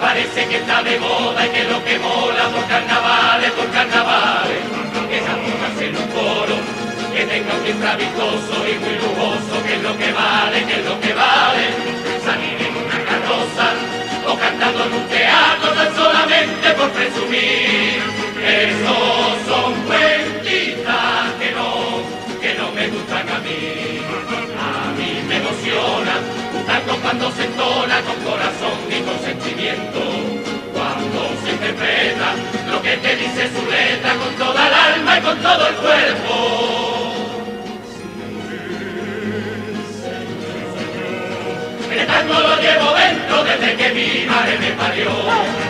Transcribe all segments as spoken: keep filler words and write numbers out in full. Parece que está de moda y que lo que mola por carnavales, por carnavales. Que esa mujer se lo coro, que tenga un disfraz vistoso y muy lujoso, que es lo que vale, que es lo que vale. Salir en una carroza o cantando en un teatro tan solamente por presumir. Esos son cuentitas que no, que no me gustan a mí. A mí me emociona un tango cuando se entona con corazón y con sentimiento, cuando se interpreta lo que te dice su letra con toda el alma y con todo el cuerpo. Sí, el tango lo llevo dentro desde que mi madre me parió.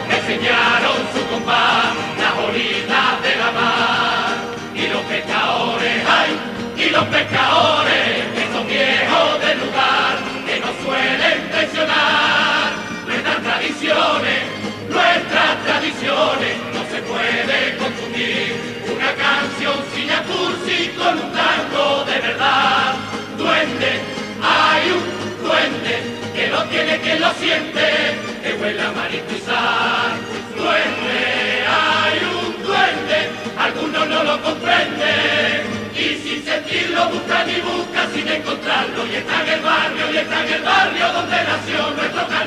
Me enseñaron su compás, las olitas de la mar y los pescadores, ay, y los pescadores, esos viejos del lugar que nos suelen traicionar. Nuestras tradiciones no se puede confundir. Una canción sin cursi con un tango de verdad. Duende, hay un duende que lo tiene, que lo siente, que huele a marisco y sal. Duende, hay un duende, algunos no lo comprenden. Y sin sentirlo buscan y buscan sin encontrarlo. Y está en el barrio, y está en el barrio donde nació nuestro canto.